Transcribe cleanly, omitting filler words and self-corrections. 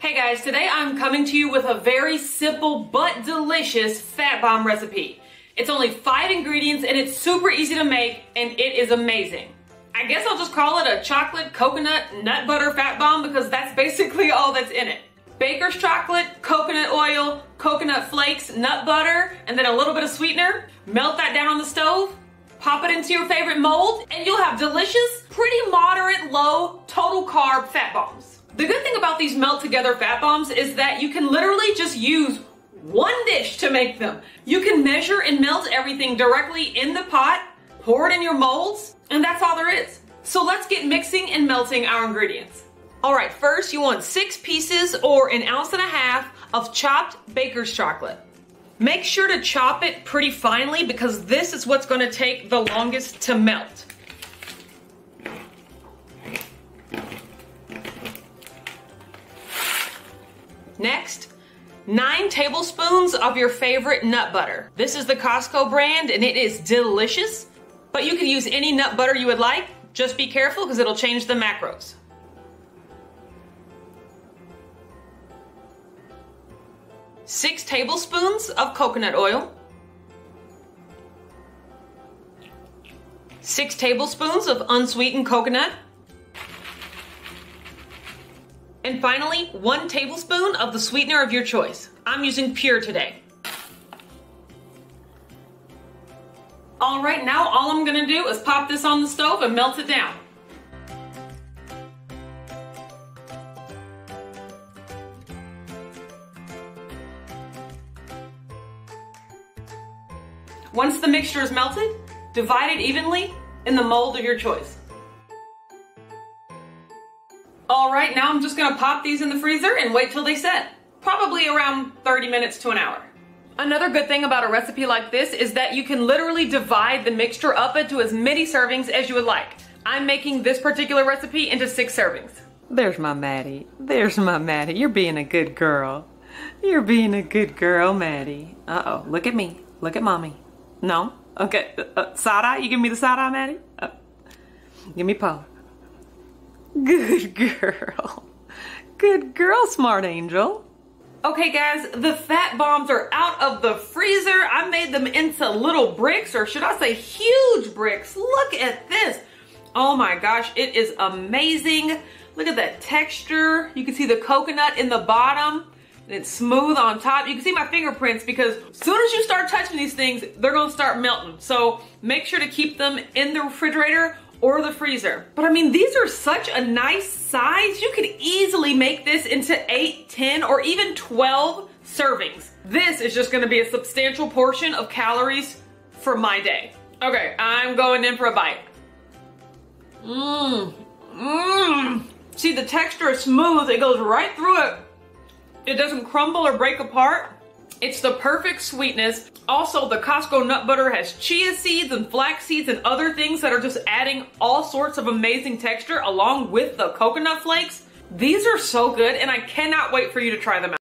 Hey guys, today I'm coming to you with a very simple but delicious fat bomb recipe. It's only 5 ingredients and it's super easy to make and it is amazing. I guess I'll just call it a chocolate, coconut, nut butter fat bomb because that's basically all that's in it. Baker's chocolate, coconut oil, coconut flakes, nut butter, and then a little bit of sweetener. Melt that down on the stove, pop it into your favorite mold, and you'll have delicious, pretty moderate, low, total carb fat bombs. The good thing about these melt together fat bombs is that you can literally just use one dish to make them. You can measure and melt everything directly in the pot, pour it in your molds, and that's all there is. So let's get mixing and melting our ingredients. All right, first you want 6 pieces or an ounce and a half of chopped Baker's chocolate. Make sure to chop it pretty finely because this is what's going to take the longest to melt. Next, 9 tablespoons of your favorite nut butter. This is the Costco brand and it is delicious, but you can use any nut butter you would like. Just be careful because it'll change the macros. Six tablespoons of coconut oil. 6 tablespoons of unsweetened coconut. And finally, 1 tablespoon of the sweetener of your choice. I'm using Pyure today. All right, now all I'm gonna do is pop this on the stove and melt it down. Once the mixture is melted, divide it evenly in the mold of your choice. All right, now I'm just gonna pop these in the freezer and wait till they set. Probably around 30 minutes to an hour. Another good thing about a recipe like this is that you can literally divide the mixture up into as many servings as you would like. I'm making this particular recipe into 6 servings. There's my Maddie. There's my Maddie. You're being a good girl. You're being a good girl, Maddie. Uh-oh, look at me. Look at mommy. No? Okay, side eye? You give me the side eye, Maddie? Give me Paula. Good girl. Good girl, smart angel. Okay guys, the fat bombs are out of the freezer. I made them into little bricks, or should I say huge bricks. Look at this. Oh my gosh, it is amazing. Look at that texture. You can see the coconut in the bottom and it's smooth on top. You can see my fingerprints because as soon as you start touching these things, they're gonna start melting. So make sure to keep them in the refrigerator or the freezer. But I mean, these are such a nice size. You could easily make this into 8, 10, or even 12 servings. This is just gonna be a substantial portion of calories for my day. Okay, I'm going in for a bite. See, the texture is smooth. It goes right through it. It doesn't crumble or break apart. It's the perfect sweetness. Also, the Costco nut butter has chia seeds and flax seeds and other things that are just adding all sorts of amazing texture along with the coconut flakes. These are so good and I cannot wait for you to try them out.